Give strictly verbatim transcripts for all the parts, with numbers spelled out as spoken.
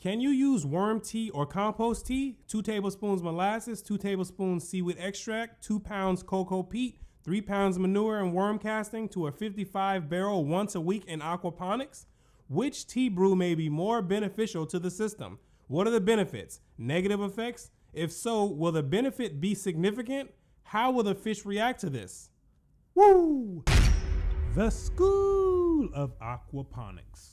Can you use worm tea or compost tea? Two tablespoons molasses, two tablespoons seaweed extract, two pounds cocoa peat, three pounds manure and worm casting to a fifty-five barrel once a week in aquaponics? Which tea brew may be more beneficial to the system? What are the benefits? Negative effects? If so, will the benefit be significant? How will the fish react to this? Woo! The School of Aquaponics.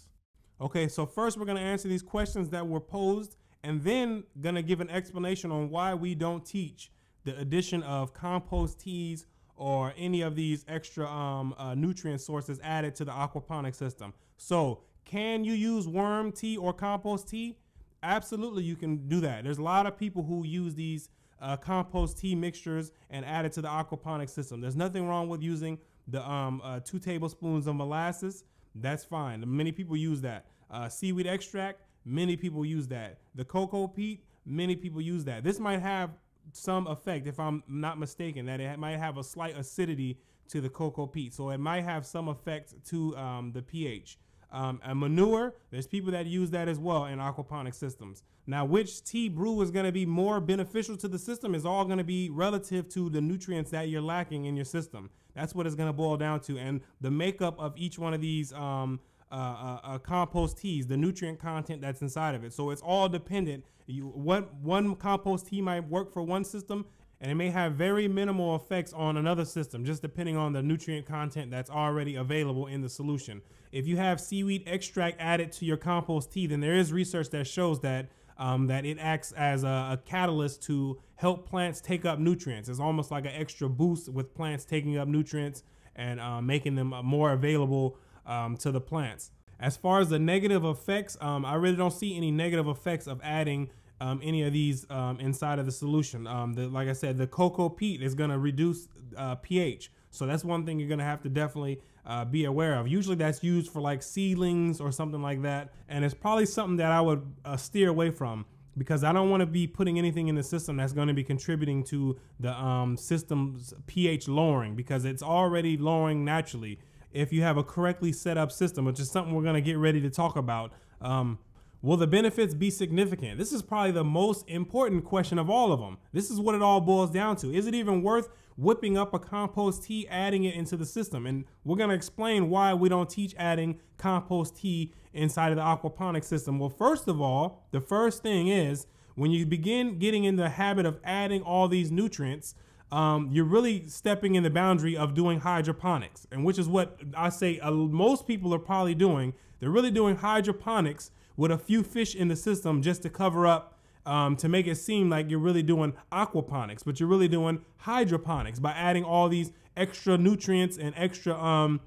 Okay, so first we're gonna answer these questions that were posed and then gonna give an explanation on why we don't teach the addition of compost teas or any of these extra um, uh, nutrient sources added to the aquaponic system. So can you use worm tea or compost tea? Absolutely, you can do that. There's a lot of people who use these uh, compost tea mixtures and add it to the aquaponic system. There's nothing wrong with using the um, uh, two tablespoons of molasses. That's fine. Many people use that. Uh, seaweed extract, many people use that. The cocoa peat, many people use that. This might have some effect, if I'm not mistaken, that it might have a slight acidity to the cocoa peat. So it might have some effect to um, the pH. Um, and manure, there's people that use that as well in aquaponic systems. Now, which tea brew is going to be more beneficial to the system is all going to be relative to the nutrients that you're lacking in your system. That's what it's going to boil down to. And the makeup of each one of these um, uh, uh, uh, compost teas, the nutrient content that's inside of it. So it's all dependent. You, what one compost tea might work for one system, and it may have very minimal effects on another system, just depending on the nutrient content that's already available in the solution. If you have seaweed extract added to your compost tea, then there is research that shows that um, that it acts as a, a catalyst to help plants take up nutrients. It's almost like an extra boost with plants taking up nutrients and uh, making them more available um, to the plants. As far as the negative effects, um, I really don't see any negative effects of adding Um, any of these um, inside of the solution. Um, the, like I said, the cocoa peat is going to reduce uh, pH. So that's one thing you're going to have to definitely uh, be aware of. Usually that's used for like seedlings or something like that. And it's probably something that I would uh, steer away from, because I don't want to be putting anything in the system that's going to be contributing to the um, system's pH lowering, because it's already lowering naturally. If you have a correctly set up system, which is something we're going to get ready to talk about, um, will the benefits be significant? This is probably the most important question of all of them. This is what it all boils down to. Is it even worth whipping up a compost tea, adding it into the system? And we're going to explain why we don't teach adding compost tea inside of the aquaponic system. Well, first of all, the first thing is when you begin getting in the habit of adding all these nutrients, um, you're really stepping in the boundary of doing hydroponics, and which is what I say uh, most people are probably doing. They're really doing hydroponics with a few fish in the system just to cover up, um, to make it seem like you're really doing aquaponics, but you're really doing hydroponics by adding all these extra nutrients and extra um,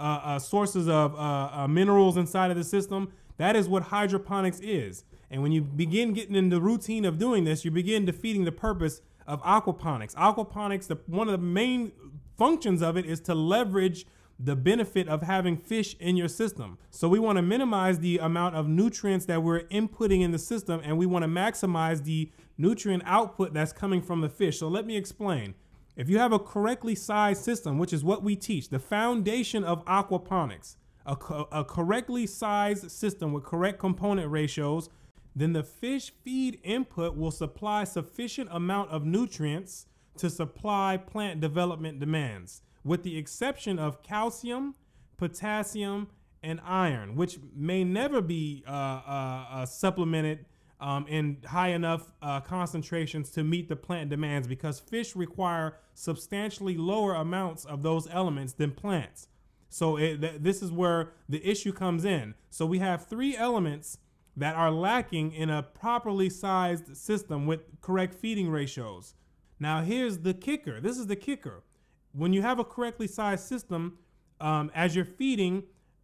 uh, uh, sources of uh, uh, minerals inside of the system. That is what hydroponics is. And when you begin getting in the routine of doing this, you begin defeating the purpose of aquaponics. Aquaponics, the, one of the main functions of it is to leverage the benefit of having fish in your system. So we want to minimize the amount of nutrients that we're inputting in the system, and we want to maximize the nutrient output that's coming from the fish. So let me explain. If you have a correctly sized system, which is what we teach, the foundation of aquaponics, a, co a correctly sized system with correct component ratios, then the fish feed input will supply sufficient amount of nutrients to supply plant development demands, with the exception of calcium, potassium, and iron, which may never be uh, uh, uh, supplemented um, in high enough uh, concentrations to meet the plant demands, because fish require substantially lower amounts of those elements than plants. So it, th this is where the issue comes in. So we have three elements that are lacking in a properly sized system with correct feeding ratios. Now here's the kicker. This is the kicker. When you have a correctly sized system, um, as you're feeding,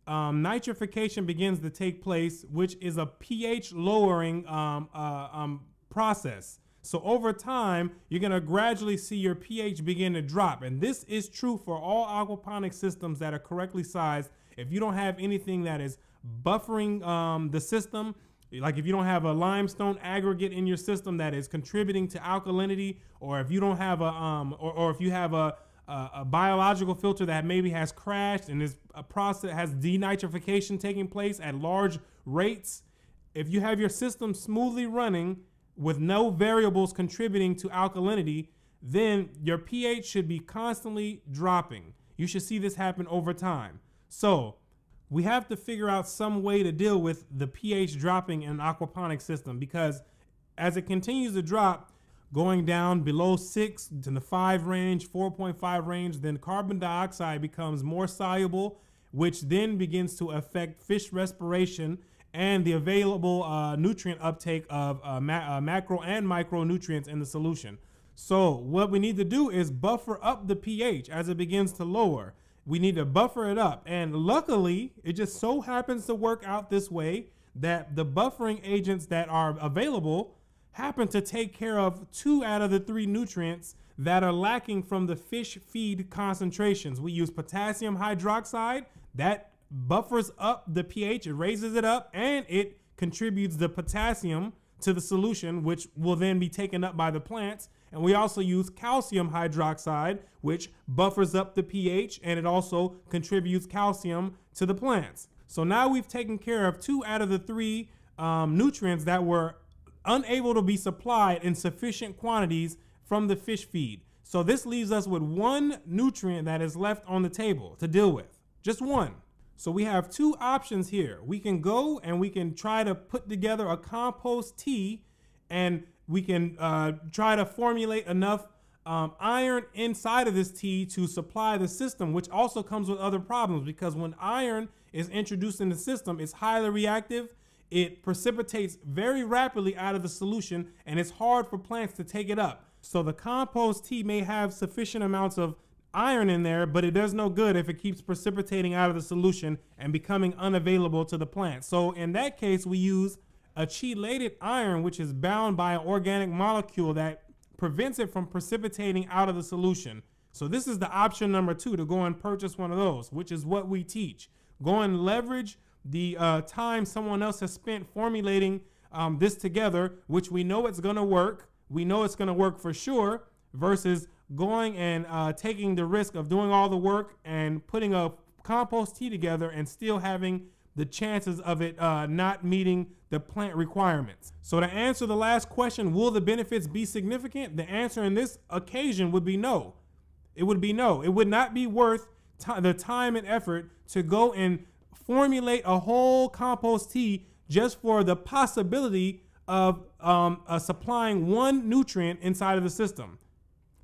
um, nitrification begins to take place, which is a pH lowering um, uh, um, process. So over time, you're gonna gradually see your pH begin to drop. And this is true for all aquaponic systems that are correctly sized. If you don't have anything that is buffering um, the system, like if you don't have a limestone aggregate in your system that is contributing to alkalinity, or if you don't have a, um, or, or if you have a, Uh, a biological filter that maybe has crashed and is a process has denitrification taking place at large rates, If you have your system smoothly running with no variables contributing to alkalinity, then your pH should be constantly dropping. You should see this happen over time. So we have to figure out some way to deal with the pH dropping in an aquaponic system, because as it continues to drop, going down below six to the five range, four point five range, then carbon dioxide becomes more soluble, which then begins to affect fish respiration and the available uh, nutrient uptake of uh, ma uh, macro and micronutrients in the solution. So what we need to do is buffer up the pH as it begins to lower. We need to buffer it up. And luckily, it just so happens to work out this way that the buffering agents that are available happen to take care of two out of the three nutrients that are lacking from the fish feed concentrations. We use potassium hydroxide. That buffers up the pH, it raises it up, and it contributes the potassium to the solution, which will then be taken up by the plants. And we also use calcium hydroxide, which buffers up the pH, and it also contributes calcium to the plants. So now we've taken care of two out of the three um, nutrients that were unable to be supplied in sufficient quantities from the fish feed. So this leaves us with one nutrient that is left on the table to deal with, just one. So we have two options here. We can go and we can try to put together a compost tea, and we can uh, try to formulate enough um, iron inside of this tea to supply the system, which also comes with other problems, because when iron is introduced in the system, it's highly reactive. It precipitates very rapidly out of the solution, and it's hard for plants to take it up. So the compost tea may have sufficient amounts of iron in there, but it does no good if it keeps precipitating out of the solution and becoming unavailable to the plant. So in that case, we use a chelated iron, which is bound by an organic molecule that prevents it from precipitating out of the solution. So this is the option number two, to go and purchase one of those, which is what we teach. Go and leverage the uh, time someone else has spent formulating um, this together, which we know it's going to work. We know it's going to work for sure, versus going and uh, taking the risk of doing all the work and putting a compost tea together and still having the chances of it uh, not meeting the plant requirements. So to answer the last question, will the benefits be significant? The answer in this occasion would be no. It would be no. It would not be worth the time and effort to go and formulate a whole compost tea just for the possibility of um, uh, supplying one nutrient inside of the system.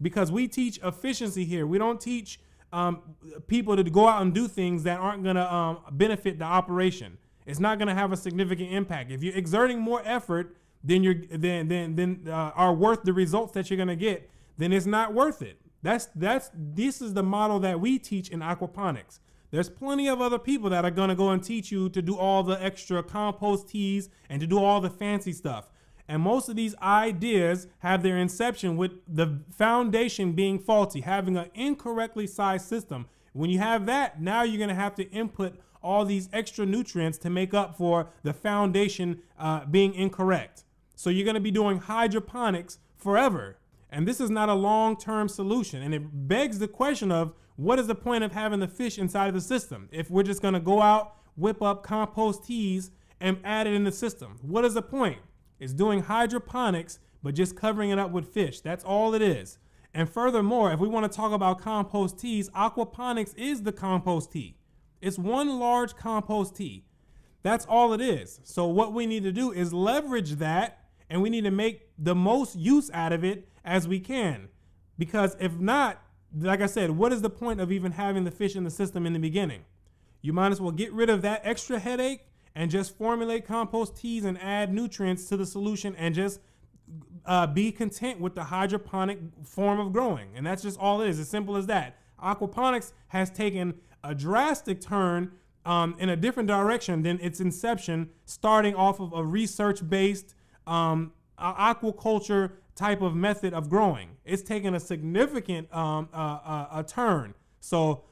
Because we teach efficiency here. We don't teach um, people to go out and do things that aren't going to um, benefit the operation. It's not going to have a significant impact. If you're exerting more effort than you're then then then uh, are worth the results that you're going to get, then it's not worth it. That's that's this is the model that we teach in aquaponics. There's plenty of other people that are going to go and teach you to do all the extra compost teas and to do all the fancy stuff. And most of these ideas have their inception with the foundation being faulty, having an incorrectly sized system. When you have that, now you're going to have to input all these extra nutrients to make up for the foundation uh, being incorrect. So you're going to be doing hydroponics forever. And this is not a long-term solution. And it begs the question of, what is the point of having the fish inside of the system if we're just going to go out, whip up compost teas, and add it in the system? What is the point? It's doing hydroponics, but just covering it up with fish. That's all it is. And furthermore, if we want to talk about compost teas, aquaponics is the compost tea. It's one large compost tea. That's all it is. So what we need to do is leverage that, and we need to make the most use out of it as we can. Because if not, like I said, what is the point of even having the fish in the system in the beginning? You might as well get rid of that extra headache and just formulate compost teas and add nutrients to the solution and just uh, be content with the hydroponic form of growing. And that's just all it is, as simple as that. Aquaponics has taken a drastic turn um, in a different direction than its inception, starting off of a research-based um, aquaculture type of method of growing. It's taken a significant um, uh, uh, a turn. So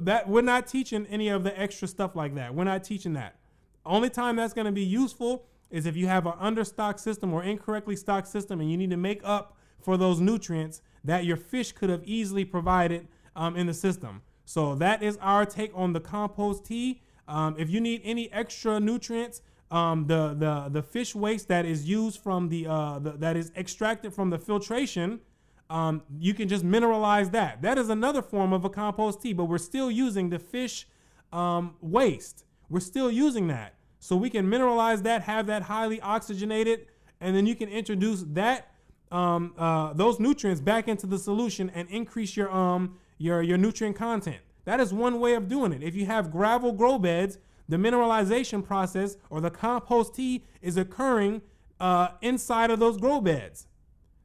that we're not teaching any of the extra stuff like that. We're not teaching that. Only time that's going to be useful is if you have an understocked system or incorrectly stocked system and you need to make up for those nutrients that your fish could have easily provided um, in the system. So that is our take on the compost tea. Um, if you need any extra nutrients, um, the, the, the fish waste that is used from the, uh, the that is extracted from the filtration, um, you can just mineralize that. That is another form of a compost tea, but we're still using the fish um, waste. We're still using that. So we can mineralize that, have that highly oxygenated, and then you can introduce that, um, uh, those nutrients back into the solution and increase your, um, your, your nutrient content. That is one way of doing it. If you have gravel grow beds, the mineralization process or the compost tea is occurring uh, inside of those grow beds.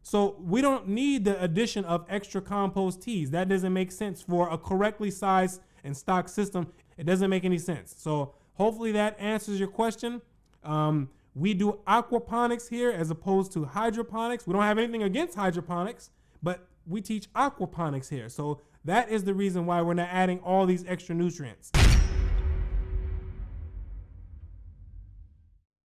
So we don't need the addition of extra compost teas. That doesn't make sense for a correctly sized and stocked system. It doesn't make any sense. So hopefully that answers your question. Um, we do aquaponics here as opposed to hydroponics. We don't have anything against hydroponics, but we teach aquaponics here. So that is the reason why we're not adding all these extra nutrients.